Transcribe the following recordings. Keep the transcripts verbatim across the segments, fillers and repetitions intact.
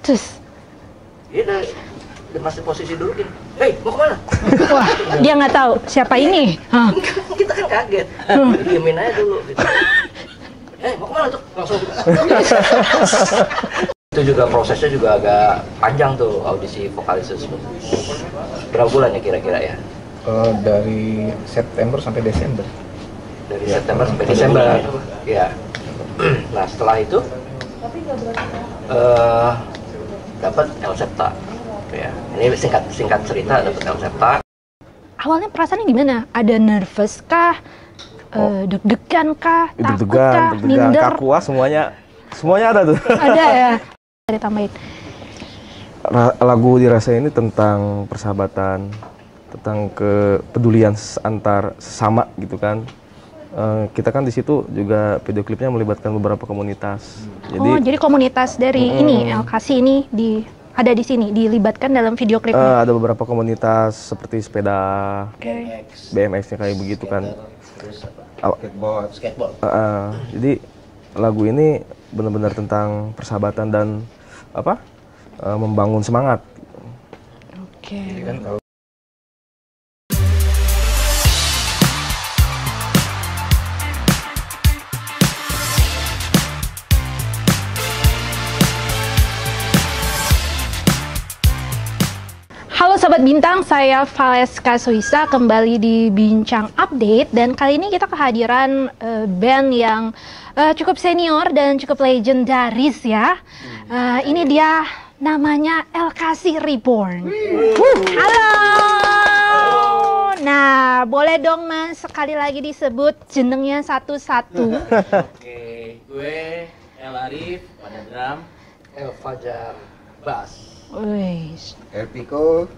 Terus ini masih posisi dulu gini, hei mau kemana? Wah, dia nggak tahu siapa ini. Hah. Kita kan kaget, diemin aja dulu gitu. Hei mau kemana tuh? Langsung itu juga prosesnya juga agak panjang tuh audisi vokalis itu. Berapa bulan ya kira-kira ya? Uh, dari September sampai Desember. Dari ya, September sampai Desember ya. Nah setelah itu Uh, dapat El Sapta, ya. Ini singkat singkat cerita dapat El Sapta. Awalnya perasaannya gimana? Ada nervous kah? Oh. Uh, deg-degan kah? Deg-degan, takut kah? Deg-degan, minder? Kakuah, semuanya, semuanya ada tuh. Ada ya. Ada tambahin. Lagu dirasa ini tentang persahabatan, tentang kepedulian antar sesama gitu kan. Uh, kita kan di situ juga video klipnya melibatkan beberapa komunitas. Jadi, oh, jadi komunitas dari mm, ini El Kasih ini di ada di sini dilibatkan dalam video klipnya. Uh, ada beberapa komunitas seperti sepeda, okay. B M X-nya kayak begitu kan. Skateboard, skateboard. Uh, uh, jadi lagu ini benar-benar tentang persahabatan dan apa? Uh, membangun semangat. Oke. Okay. Sobat Bintang, saya Faleska Suisa kembali di Bincang Update dan kali ini kita kehadiran uh, band yang uh, cukup senior dan cukup legendaris ya. Uh, ini dia namanya El Kasih Reborn. Uh, halo. Nah, boleh dong Mas sekali lagi disebut jenengnya satu-satu. Oke, gue El Arif pada drum, El Fajar bass. El Pico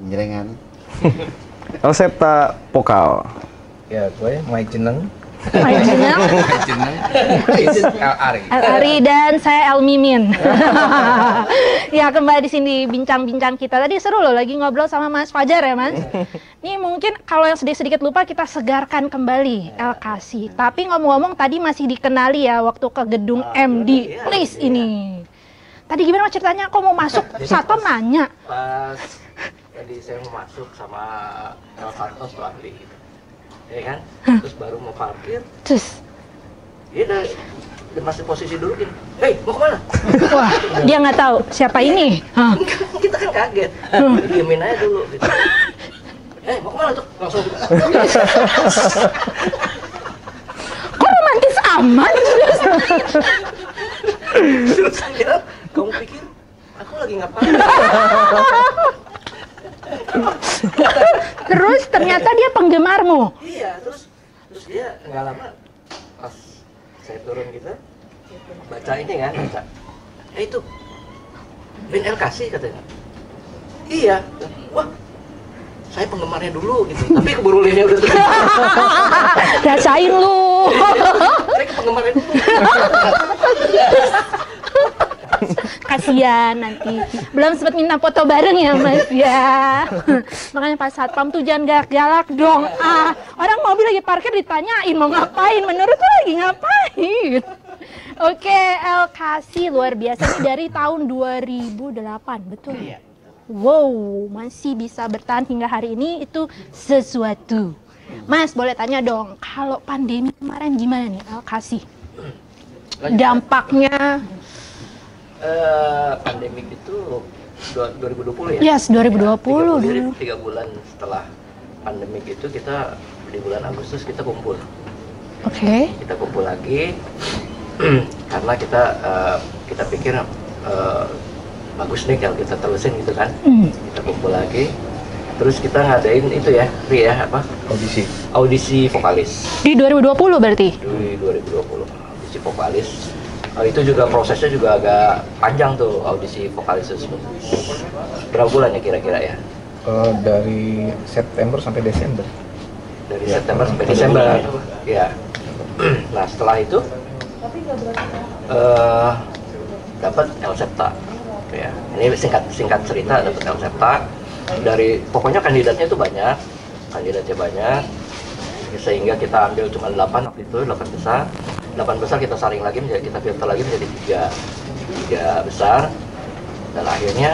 penjerengan, El Sapta vokal. Ya, gue Mike Jeneng. Mike Jeneng. Mike Jeneng. El Ari. El Ari dan saya El Mimin. Ya, kembali di sini bincang-bincang kita. Tadi seru loh, lagi ngobrol sama Mas Fajar ya, Mas. Nih mungkin kalau yang sedikit-sedikit lupa kita segarkan kembali El Kasih. Tapi ngomong-ngomong tadi masih dikenali ya waktu ke gedung M D Place ini. Tadi gimana ceritanya? Kok mau masuk? Satpam nanya. Pas tadi saya mau masuk sama El Santos tuh ahli gitu, ya kan? Hah? Terus baru mau parkir, terus dia udah masih posisi dulu gini, hei mau kemana? Wah, dia nggak tahu siapa ini. Hah. Kita kan kaget, diemin aja dulu gitu. Hei mau kemana tuh? Langsung kok romantis amat? Terus akhirnya kamu pikir aku lagi ngapain? Terus ternyata dia penggemarmu. Iya, terus terus dia nggak lama pas saya turun gitu baca ini kan, baca ya itu band El Kasih katanya. Iya, wah saya penggemarnya dulu gitu, tapi keburu linnya udah terus. Rasain lu. Saya penggemarnya dulu. Kasian nanti belum sempat minta foto bareng ya Mas ya. Makanya pas satpam tuh jangan galak-galak dong. Ah, orang mobil lagi parkir ditanyain mau ngapain, menurut tuh lagi ngapain. Oke, El Kasih luar biasa dari tahun dua ribu delapan, betul? Iya. Wow, masih bisa bertahan hingga hari ini itu sesuatu. Mas boleh tanya dong, kalau pandemi kemarin gimana nih El Kasih? Dampaknya Uh, pandemik itu dua ribu dua puluh ya? Yes, dua ribu dua puluh. Jadi ya, tiga bulan setelah pandemik itu kita di bulan Agustus kita kumpul. Oke. Okay. Kita kumpul lagi karena kita uh, kita pikir uh, bagus nih kalau kita terusin gitu kan. Mm. Kita kumpul lagi. Terus kita ngadain itu ya, ya apa? Audisi. Audisi vokalis. Di dua ribu dua puluh berarti? Di dua ribu dua puluh audisi vokalis. Oh, itu juga prosesnya juga agak panjang tuh audisi vokalis itu. Berapa bulan ya kira-kira ya? Uh, dari September sampai Desember. Dari ya, September sampai Desember. Ya. Nah setelah itu uh, dapat El Sapta. Ya. Ini singkat singkat cerita dapat El Sapta. Dari pokoknya kandidatnya itu banyak, kandidatnya banyak. Sehingga kita ambil cuma delapan waktu itu, delapan besar. delapan besar kita saring lagi, menjadi, kita filter lagi menjadi tiga. tiga besar, dan akhirnya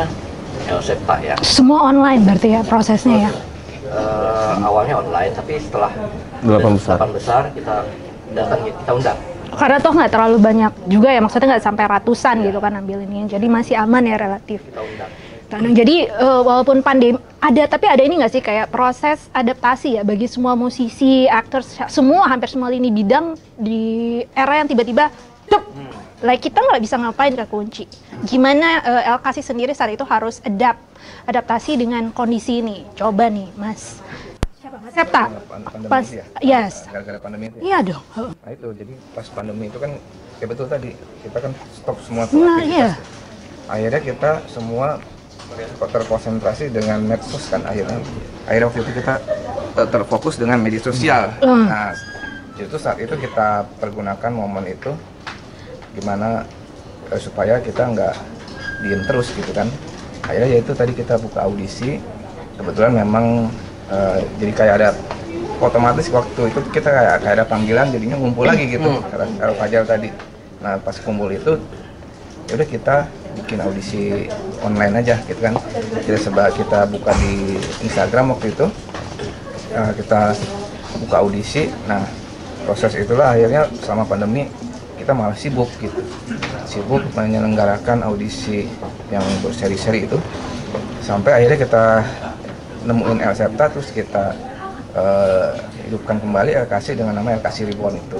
El Sapta ya. Semua online berarti ya prosesnya ya? Uh, awalnya online, tapi setelah delapan besar, besar kita datang, kita undang. Karena toh nggak terlalu banyak juga ya, maksudnya nggak sampai ratusan ya, gitu kan ambilinnya, jadi masih aman ya relatif. Kita undang. Jadi uh, walaupun pandemi ada, tapi ada ini nggak sih kayak proses adaptasi ya bagi semua musisi, aktor, semua hampir semua lini bidang di era yang tiba-tiba dep, hmm. like kita nggak bisa ngapain kekunci. Gimana uh, El Kasih sendiri saat itu harus adapt, adaptasi dengan kondisi ini? Coba nih Mas. Siapa Mas? Siapa? Pas ya? Yes. Gara-gara pandemi itu. Ya? Iya dong. Nah itu jadi pas pandemi itu kan ya betul tadi kita kan stop semua tuh nah, aktivitas. Iya. Akhirnya kita semua terkonsentrasi dengan medsos kan akhirnya akhirnya waktu itu kita terfokus dengan media sosial. Mm. Nah itu saat itu kita pergunakan momen itu gimana eh, supaya kita nggak diem terus gitu kan. Akhirnya yaitu tadi kita buka audisi, kebetulan memang eh, jadi kayak ada otomatis waktu itu kita kayak, kayak ada panggilan jadinya ngumpul lagi gitu. Mm. El Fajar tadi, nah pas kumpul itu yaudah kita bikin audisi online aja gitu kan. Kita sebab kita buka di Instagram waktu itu, uh, kita buka audisi. Nah proses itulah akhirnya selama pandemi kita malah sibuk gitu, sibuk menyelenggarakan audisi yang berseri-seri itu sampai akhirnya kita nemuin El Sapta, terus kita uh, hidupkan kembali El Kasih dengan nama El Kasih Reborn itu.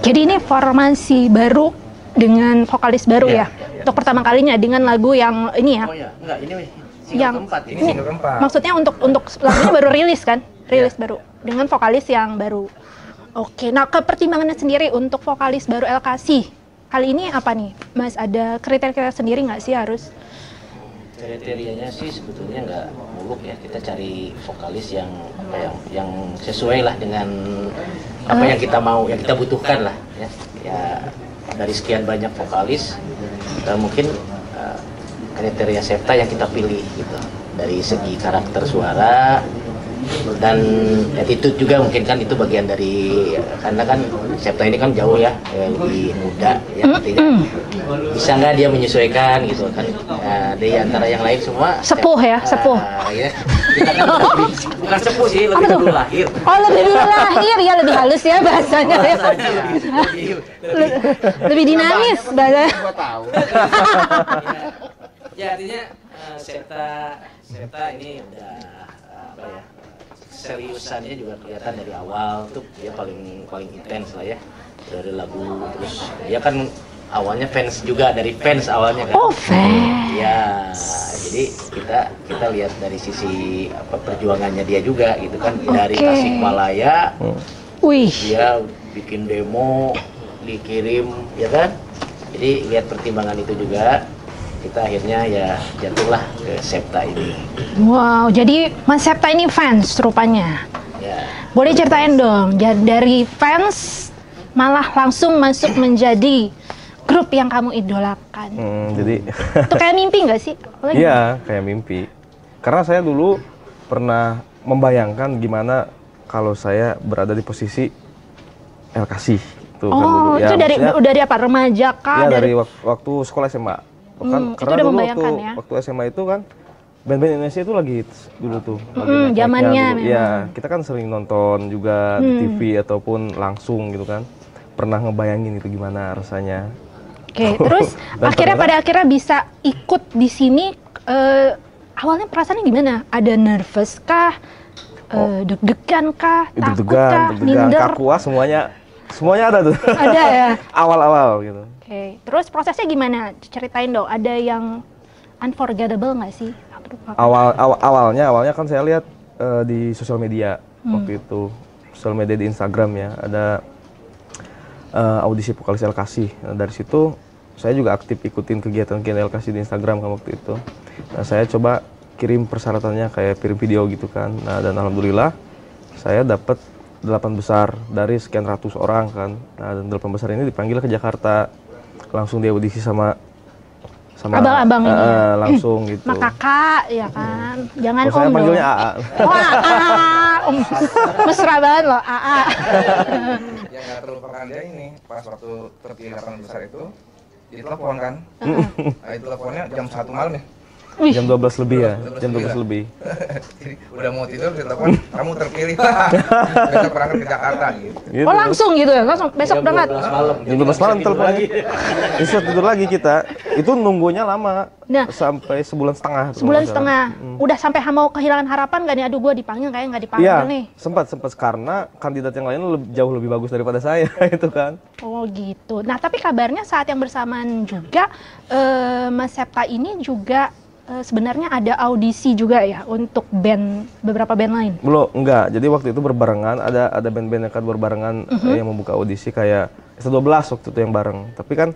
Jadi ini formasi baru dengan vokalis baru yeah, ya? Yeah. Untuk pertama kalinya dengan lagu yang ini ya? Oh ya, enggak, ini single yang, keempat. Ini single keempat. Maksudnya untuk untuk lagunya baru rilis kan? Rilis yeah. baru, dengan vokalis yang baru. Oke, nah kepertimbangannya sendiri untuk vokalis baru El Kasih kali ini apa nih? Mas, ada kriteria-kriteria sendiri nggak sih harus? Kriterianya sih sebetulnya nggak muluk ya, kita cari vokalis yang apa yang, yang sesuai lah dengan apa uh, yang kita mau, yang kita butuhkan lah ya. Ya dari sekian banyak vokalis, dan mungkin uh, kriteria Sapta yang kita pilih gitu. Dari segi karakter suara dan attitude juga mungkin kan itu bagian dari, karena kan Sapta ini kan jauh ya, lebih muda ya, bisa nggak dia menyesuaikan gitu kan. Nah, dari antara yang lain semua sepuh ya, sepuh uh, ya. Kita kan lebih, bukan sepuh sih, lebih dulu lahir. Oh lebih dulu lahir ya, lebih halus ya bahasanya ya. Lebih, lebih, lebih dinamis bahasanya. Ya artinya uh, Sapta Sapta ini udah uh, apa ya, seriusannya juga kelihatan dari awal tuh dia paling paling intens lah ya dari lagu. Terus dia kan awalnya fans juga, dari fans awalnya kan. Oh fans ya, jadi kita kita lihat dari sisi apa perjuangannya dia juga gitu kan. Okay. Dari Tasikmalaya wih dia bikin demo dikirim ya kan, jadi lihat pertimbangan itu juga kita akhirnya ya jatuhlah ke Sapta ini. Wow, jadi Mas Sapta ini fans rupanya. Ya. Boleh ceritain dong, dari fans malah langsung masuk menjadi grup yang kamu idolakan. Hmm, jadi itu kayak mimpi nggak sih? Iya, kayak mimpi. Karena saya dulu pernah membayangkan gimana kalau saya berada di posisi El Kasih. Tuh, oh, kan dulu. Ya, itu dari dari apa? Remaja kah? Ya, dari, dari waktu sekolah S M A. Kan, hmm, karena dulu waktu, ya? Waktu S M A itu kan band-band Indonesia itu lagi hits dulu tuh, mm, zamannya dulu. Ya kita kan sering nonton juga hmm. di T V ataupun langsung gitu kan, pernah ngebayangin itu gimana rasanya. Oke, okay, terus akhirnya pada akhirnya bisa ikut di sini. Uh, awalnya perasaannya gimana? Ada nervous kah? Uh, deg-degan kah? Deg-degan, takut kah? Deg-degan, minder? Kakuah semuanya. Semuanya ada tuh. Ada ya. Awal-awal gitu. Oke, okay. Terus prosesnya gimana? Ceritain dong. Ada yang unforgettable nggak sih? Awal, awal awalnya awalnya kan saya lihat uh, di sosial media hmm. waktu itu, sosial media di Instagram ya, ada uh, audisi vokalis El Kasih. Nah, dari situ saya juga aktif ikutin kegiatan-kegiatan El Kasih di Instagram kan waktu itu. Nah, saya coba kirim persyaratannya kayak kirim video gitu kan. Nah, dan alhamdulillah saya dapat delapan besar dari sekian ratus orang kan. Nah, dan delapan besar ini dipanggil ke Jakarta, langsung dia audisi sama sama abang-abang uh, ini langsung gitu. Mak kakak ya kan, hmm. jangan om. Saya panggilnya A A. Oh A A, om. Mesra banget loh A A. Yang nggak terlupakan dia ini pas waktu terpilih delapan besar itu, ditelepon kan. Nah, teleponnya jam satu malam ya. Jam dua belas lebih ya, jam dua belas lebih. Jadi udah mau tidur ditelepon, kamu terpilih lah. Besok berangkat ke Jakarta gitu. gitu. Oh langsung gitu ya, langsung besok berangkat. Jam dua belas malam. Jam dua belas malam telepon lagi. Bisa tidur lagi kita. Itu nunggunya lama. Nah, sampai sebulan setengah. Sebulan setengah. Hmm. Udah sampai mau kehilangan harapan gak nih? Aduh gua dipanggil kayaknya nggak dipanggil ya, nih. Sempat sempat karena kandidat yang lain lebih, jauh lebih bagus daripada saya itu kan. Oh gitu. Nah tapi kabarnya saat yang bersamaan juga eh, Mas Sapta ini juga Uh, sebenarnya ada audisi juga ya untuk band, beberapa band lain? Belum, enggak. Jadi waktu itu berbarengan, ada ada band-band yang kan berbarengan uh-huh. yang membuka audisi kayak S dua belas waktu itu yang bareng. Tapi kan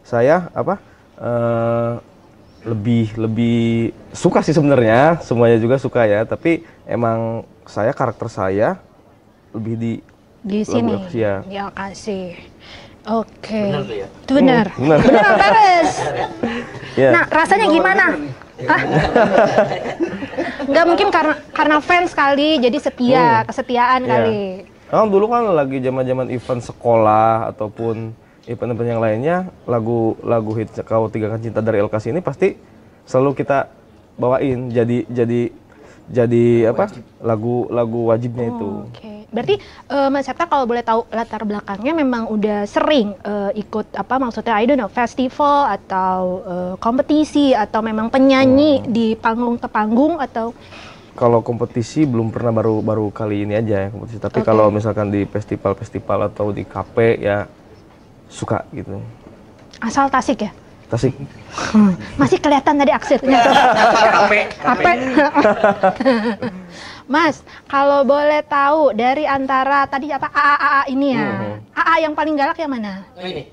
saya apa uh, lebih lebih suka sih sebenarnya, semuanya juga suka ya. Tapi emang saya karakter saya lebih di di sini. Ya, ya kasih. Oke. Benar tuh ya. Itu benar. Hmm, benar. Benar Paris. Yeah. Nah, rasanya gimana? Hah? Nggak mungkin karena karena fans kali, jadi setia, hmm. kesetiaan yeah. kali. Nah, dulu kan lagi zaman-zaman event sekolah ataupun event-event yang lainnya, lagu-lagu hit Kau Tinggalkan Cinta dari El Kasih ini pasti selalu kita bawain jadi jadi jadi apa? Lagu-lagu wajibnya oh, itu. Okay. Berarti uh, Mas Sapta kalau boleh tahu latar belakangnya memang udah sering uh, ikut apa maksudnya I don't know festival atau uh, kompetisi atau memang penyanyi hmm. di panggung ke panggung atau kalau kompetisi belum pernah baru baru kali ini aja ya kompetisi tapi okay. kalau misalkan di festival-festival atau di kafe ya suka gitu. Asal Tasik ya? Tasik. Hmm. Masih kelihatan tadi aksennya. Kafe. Kafe. Mas, kalau boleh tahu dari antara tadi apa A A A A ini ya, hmm. A A yang paling galak yang mana? Oh, ini.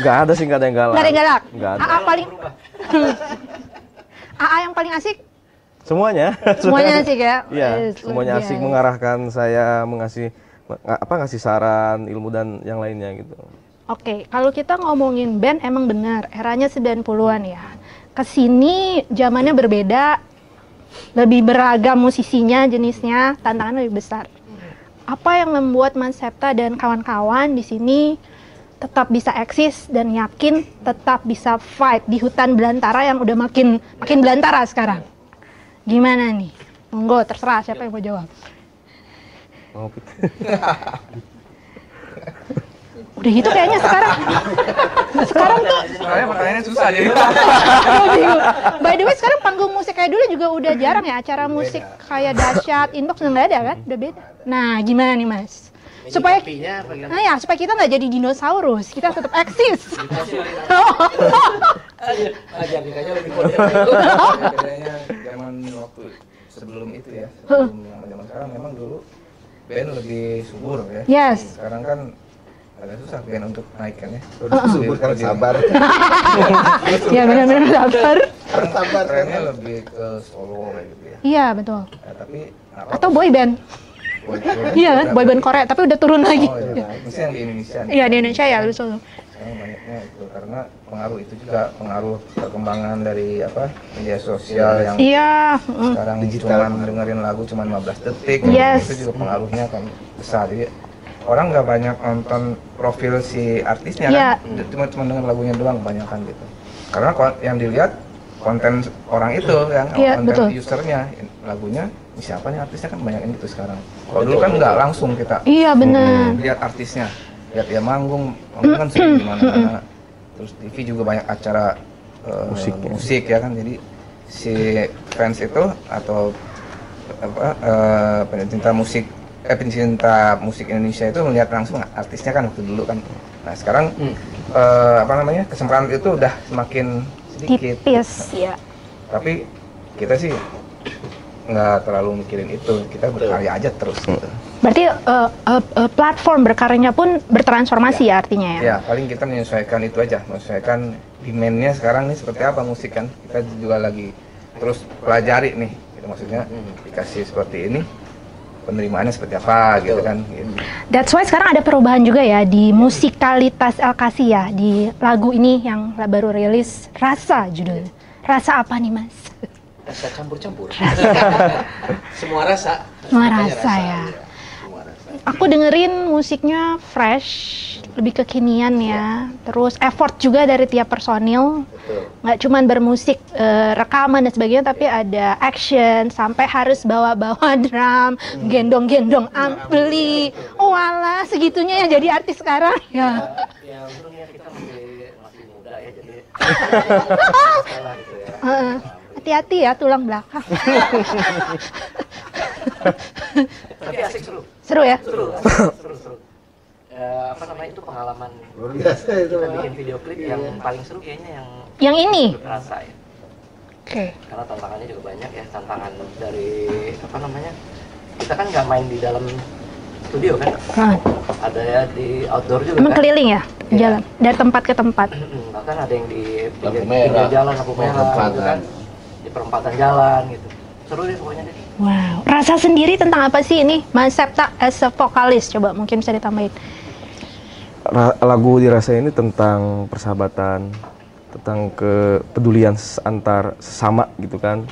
Gak ada sih, gak ada yang galak. Gak ada yang galak. Gak ada. A A paling A A yang paling asik? Semuanya. Semuanya asik ya. Iya, semuanya asik mengarahkan saya, mengasih apa ngasih saran, ilmu dan yang lainnya gitu. Oke, kalau kita ngomongin band emang benar eranya sembilan puluhan ya. Kesini zamannya berbeda. Lebih beragam musisinya, jenisnya, tantangan lebih besar. Apa yang membuat Mas Sapta dan kawan-kawan di sini tetap bisa eksis dan yakin tetap bisa fight di hutan belantara yang udah makin makin belantara sekarang? Gimana nih? Monggo, terserah siapa yang mau jawab. Udah gitu kayaknya sekarang. Sekarang tuh soalnya pertanyaannya susah jadi. By the way sekarang panggung musik kayak dulu juga udah jarang ya acara musik kayak dahsyat, inbox udah nggak ada kan? Udah beda. Nah, gimana nih Mas? Supaya nah ya, supaya kita nggak jadi dinosaurus, kita tetap eksis. Ajar kayaknya lebih kuat. Kayaknya zaman waktu sebelum itu ya, sebelum zaman sekarang memang dulu band lebih subur ya. Yes. Sekarang kan agak susah kan untuk naikkan ya. Subur kalau sabar. Iya benar-benar sabar. Harus sabar. Trennya lebih ke solo kayak gitu ya. Iya betul. Ya, tapi atau boy band. Iya kan boy band Korea tapi udah turun lagi. Oh iya. Mesti yang di Indonesia. Iya di Indonesia ya lu solo. Banyaknya itu karena pengaruh itu juga pengaruh perkembangan dari apa media sosial yang iya. sekarang digital dengerin lagu cuma lima belas detik. Yes. Itu juga pengaruhnya kan besar ya. Orang nggak banyak nonton profil si artisnya yeah. kan, cuma cuma dengar lagunya doang kebanyakan gitu. Karena yang dilihat konten orang itu kan, yeah, konten betul. usernya, lagunya siapa nih artisnya kan banyakin gitu sekarang. Kalau dulu kan nggak langsung kita yeah, bener. lihat artisnya, lihat dia manggung, manggung kan sering gimana. Terus T V juga banyak acara uh, musik, musik ya kan, jadi si fans itu atau apa uh, pencinta musik. Eh, pencinta musik Indonesia itu melihat langsung artisnya kan waktu dulu kan. Nah sekarang hmm. eh, apa namanya kesempatan itu udah semakin sedikit. Tipis, nah, ya. Tapi kita sih nggak terlalu mikirin itu, kita berkarya aja terus. Gitu. Berarti uh, uh, uh, platform berkaryanya pun bertransformasi ya, ya artinya ya? Ya paling kita menyesuaikan itu aja, menyesuaikan demandnya sekarang nih seperti apa musik kan. Kita juga lagi terus pelajari nih, gitu, maksudnya dikasih seperti ini. Penerimaannya seperti apa gitu kan. That's why sekarang ada perubahan juga ya di musikalitas El Kasih ya. Di lagu ini yang baru rilis, Rasa judulnya. Rasa apa nih Mas? Rasa campur-campur. Semua rasa. Semua rasa, rasa ya. Semua rasa. aku dengerin musiknya fresh, lebih kekinian ya. Terus effort juga dari tiap personil, nggak cuman bermusik, uh, rekaman dan sebagainya, tapi ada action, sampai harus bawa-bawa drum, gendong-gendong ampli. Oh alah, segitunya yang jadi artis sekarang ya. Ya untungnya kita masih muda ya, jadi hati-hati ya tulang belakang. Tapi asik, seru. Seru ya? Seru, asik, seru, seru. Uh, apa namanya itu pengalaman luar biasa itu. Kita bikin video klip yeah. yang paling seru kayaknya yang yang ini. Rasa ya. Oke. Okay. Karena tantangannya juga banyak ya, tantangan dari apa namanya? Kita kan nggak main di dalam studio kan? Nah. Ada ya di outdoor juga. Emang kan? Keliling ya, yeah. jalan dari tempat ke tempat. Bahkan ada yang di pinggir jalan, lampu merah, gitu kan? Di perempatan jalan gitu. Seru deh pokoknya deh. Wow, rasa sendiri tentang apa sih ini Mas Sapta as a vokalis? Coba mungkin bisa ditambahin. Ra lagu dirasa ini tentang persahabatan, tentang kepedulian antar sesama gitu kan.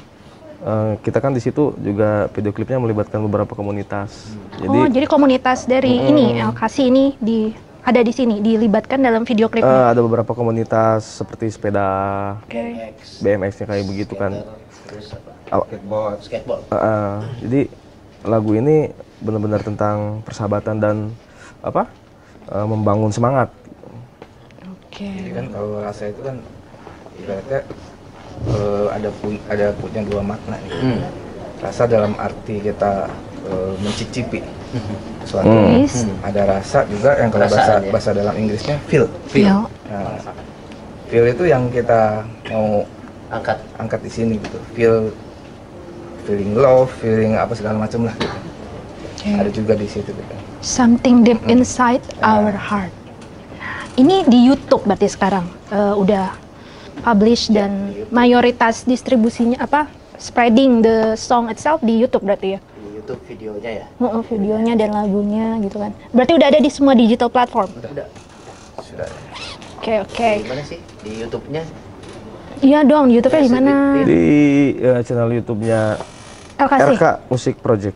Uh, kita kan di situ juga video klipnya melibatkan beberapa komunitas. Jadi, oh, jadi komunitas dari mm, ini El Kasih ini di ada di sini dilibatkan dalam video klipnya. Uh, ada beberapa komunitas seperti sepeda, okay. B M X-nya kayak begitu kan. Terus skateboard, skateboard. Uh, uh, jadi lagu ini benar-benar tentang persahabatan dan apa uh, membangun semangat. Oke. Okay. Jadi kan kalau rasa itu kan ibaratnya uh, ada pun ada punya dua makna. Hmm. Rasa dalam arti kita uh, mencicipi sesuatu. Hmm. Hmm. Ada rasa juga yang kalau bahasa ya. bahasa dalam Inggrisnya feel. Feel. Nah, feel itu yang kita mau angkat angkat di sini gitu, feel feeling love, feeling apa segala macam lah gitu. Okay. Ada juga di situ gitu. Something deep inside hmm. our heart. Ini di YouTube berarti sekarang uh, udah publish yeah, dan di mayoritas distribusinya apa spreading the song itself di YouTube berarti ya? Di YouTube videonya ya. Uh, videonya dan lagunya gitu kan. Berarti udah ada di semua digital platform. Udah. Sudah. Oke oke. Okay, okay. Gimana sih di YouTube-nya? Iya dong, YouTube-nya di mana? Di uh, channel YouTube-nya R K Music Project.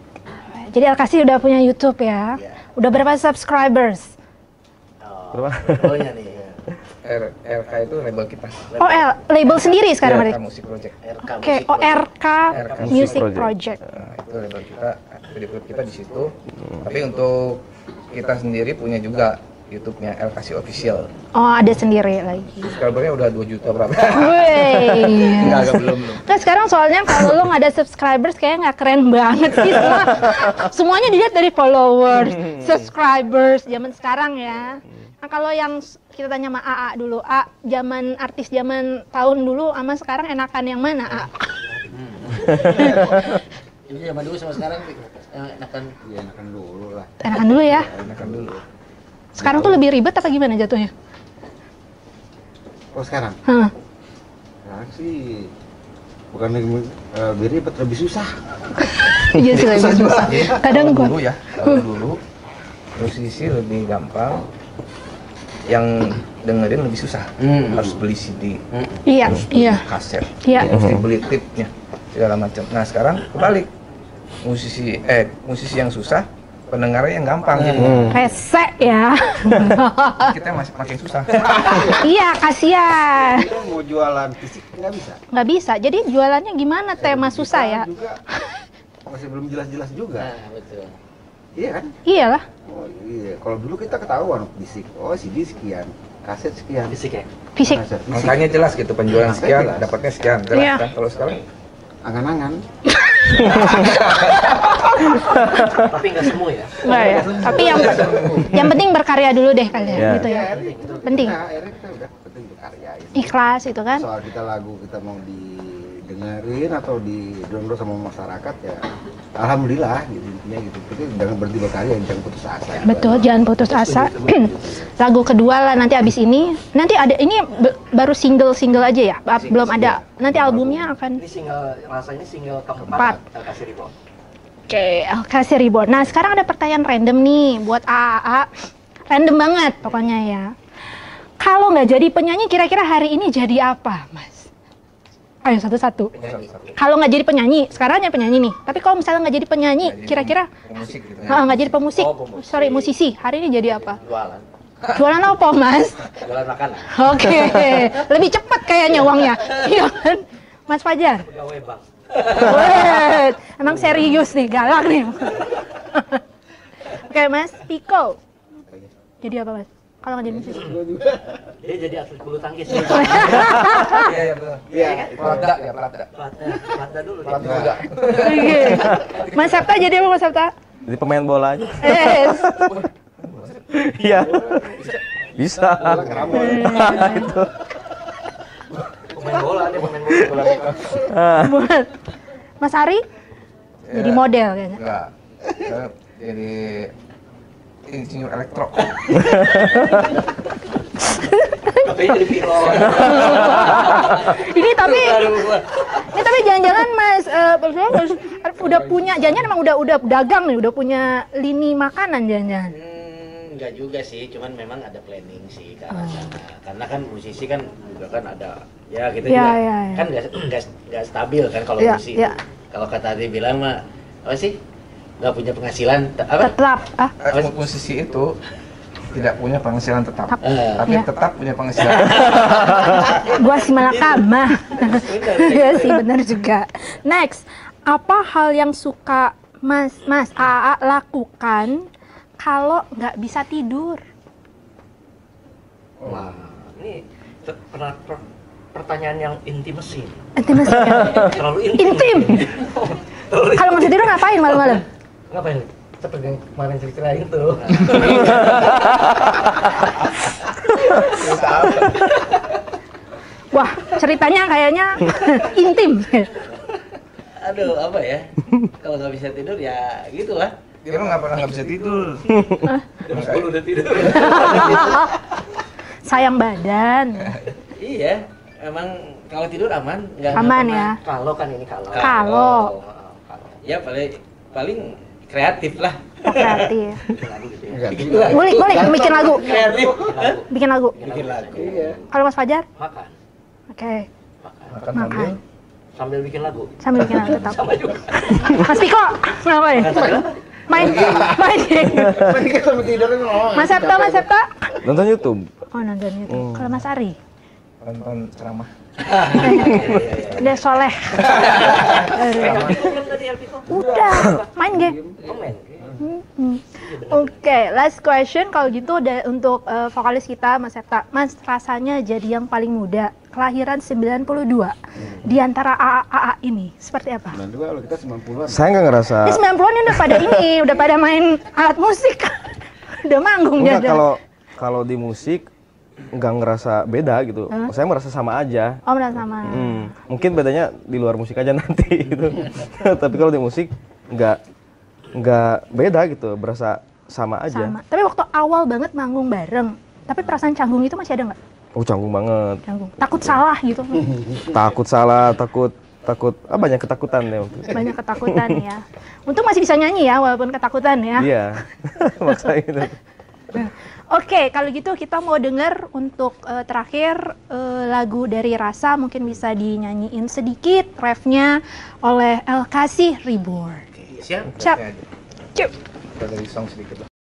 Jadi El Kasih udah punya YouTube ya? Yeah. Udah berapa subscribers? Oh, berapa? Nih. R, R K itu label kita. Oh, L, label sendiri sekarang berarti. R K Music Project. Oke, oh R K Music Project. Nah, itu label kita, video kita di situ. Hmm. Tapi untuk kita sendiri punya juga YouTube-nya El Kasih Official. Oh, ada sendiri lagi. Subscribernya udah dua juta berapa? Wih. Enggak, agak belum. Nah, sekarang soalnya kalau lo nggak ada subscribers kayaknya nggak keren banget sih. Semua, semuanya dilihat dari followers, subscribers zaman sekarang ya. Nah, kalau yang kita tanya sama A A dulu, A, zaman artis zaman tahun dulu sama sekarang enakan yang mana, A? Ini zaman dulu sama sekarang enakan, ya enakan dulu lah. Enakan dulu ya? Enakan dulu. Sekarang tuh lebih ribet apa gimana jatuhnya? Oh sekarang? Heeh. Sekarang sih bukan lebih ribet, lebih susah. Iya sih lebih susah. Kadang gua dulu ya, dulu musisi lebih gampang, yang dengerin lebih susah. Harus beli C D, harus beli kaset, harus beli tipnya segala macam. Nah sekarang kebalik, musisi eh musisi yang susah, pendengarnya yang gampang gitu. Hmm. Resek ya. Kita masih makin susah. Iya, kasihan. Kita mau jualan fisik nggak bisa. Nggak bisa. Jadi jualannya gimana? Eh, tema susah ya. Juga, masih belum jelas-jelas juga. Nah, betul. Iya kan? Iyalah. Oh, iya. Kalau dulu kita ketahuan fisik. Oh, C D sekian, kaset sekian. Fisik ya? Fisik. Kaset, fisik. Makanya jelas gitu penjualan sekian, jelas. Dapatnya sekian. Jelas iya. Kan? Kalau sekarang angan-angan. Tapi nggak semua ya. Nggak ya. Tapi yang yang penting berkarya dulu deh kalian, yeah. gitu ya. ya itu, penting. Nah, kita udah penting berkarya. Itu. Ikhlas itu kan. Soal kita lagu kita mau didengerin atau didownload sama masyarakat ya. Alhamdulillah gitu intinya gitu. Tapi jangan berhenti berkarya, jangan putus asa. Ya. Betul, ya. jangan putus asa. Lagu kedua lah nanti abis ini. Nanti ada ini baru single-single aja ya. Single, Belum single. ada. Nanti Belum albumnya album. akan. Ini single rasanya single keempat. El Kasih Reborn. Oke, okay, El Kasih Reborn. Nah, sekarang ada pertanyaan random nih buat A A A. Random banget pokoknya ya. Kalau nggak jadi penyanyi, kira-kira hari ini jadi apa, Mas? Ayo satu-satu. Kalau nggak jadi penyanyi, sekarang jadi penyanyi nih. Tapi kalau misalnya nggak jadi penyanyi, kira-kira nggak jadi pemusik, sorry musisi. Hari ini jadi apa? Jualan. Jualan apa, Mas? Jualan makanan. Oke, lebih cepat kayaknya uangnya. Iya kan, Mas Fajar? Pegawai bank. Wait, emang serius nih, galak nih. Oke, Mas Pico. Jadi apa, Mas? Kalau nggak jadi musisi, dia jadi atlet bulu tangkis. Iya, iya, iya, Prada, ya Prada. Prada dulu. Prada. Oke. Mas Sapta jadi apa, Mas Sapta? Jadi pemain bola aja. Yes. Iya. Bisa. Itu. Pemain bola, dia pemain bola. Buat. Mas Ari? Jadi model kayaknya. Enggak. Jadi insinyur elektro. Ini tapi ini tapi jangan-jangan Mas uh, udah punya jangan emang udah udah dagang nih, udah punya lini makanan jangan-jangan. Hmm, enggak juga sih, cuman memang ada planning sih karena oh. karena kan musisi kan juga kan ada ya kita yeah, juga yeah, yeah. kan enggak enggak stabil kan kalau yeah, musisi. Yeah. Kalau kata dia bilang mah apa sih? Nggak punya penghasilan apa? Tetap ah? Musisi itu tidak punya penghasilan tetap, tetap. Uh, tapi ya. tetap punya penghasilan. Gua si Malaka mah. Iya sih benar juga. Next, apa hal yang suka Mas Mas A A lakukan kalau nggak bisa tidur? Wah, ini pernah pertanyaan yang intimasi. Intimasi ya? Terlalu intim. Intim. Kalau nggak bisa tidur ngapain malam-malam? Ngapain? Seperti yang kemarin cerita itu. Wah, ceritanya kayaknya intim. Aduh, apa ya? Kalau nggak bisa tidur ya gitulah. Dia nggak pernah nggak bisa tidur. Jam sepuluh udah tidur. Sayang badan. Iya, emang kalau tidur aman. Aman ya. Kalau kan ini kalau. Kalau. Ya paling paling. Kreatif lah. Oh, kreatif. Boleh, boleh bikin lagu. Kreatif. Bikin lagu. Bikin lagu. Kalau Mas Fajar? Makan. Oke. Okay. Makan. Makan. Sambil bikin lagu. Sambil bikin lagu tetap. Sama juga. Mas Piko, ngapain? Main game. Main game. Main game sambil tidur itu ngomong. Mas Sapta, Mas Sapta. Nonton YouTube. Oh, nonton YouTube. Kalau Mas Ari? Nonton ceramah. Udah soleh. Udah main game. Oke, last question kalau gitu udah untuk uh, vokalis kita Mas Sapta. Mas rasanya jadi yang paling muda, kelahiran sembilan puluh dua. Hmm. Di antara A A A A ini seperti apa? sembilan puluh dua kalau kita sembilan puluhan. Saya nggak ngerasa. Ini sembilan puluhan udah pada ini, udah pada main alat musik. Udah manggung jadi. Kalau kalau di musik nggak ngerasa beda gitu, hmm? Saya merasa sama aja. Oh, merasa sama. Hmm. Mungkin bedanya di luar musik aja nanti gitu. Tapi kalau di musik nggak nggak beda gitu, berasa sama aja. Sama. Tapi waktu awal banget manggung bareng, tapi perasaan canggung itu masih ada nggak? Oh, canggung banget. Canggung. Takut salah gitu. Takut salah, takut takut ah, banyak ketakutan ya waktu itu. Banyak ketakutan ya. Untung masih bisa nyanyi ya walaupun ketakutan ya. Iya. Makanya itu. Oke, kalau gitu kita mau denger untuk uh, terakhir uh, lagu dari Rasa, mungkin bisa dinyanyiin sedikit refnya oleh El Kasih Reborn. Siap? Siap. Siap. Kita dari song sedikit.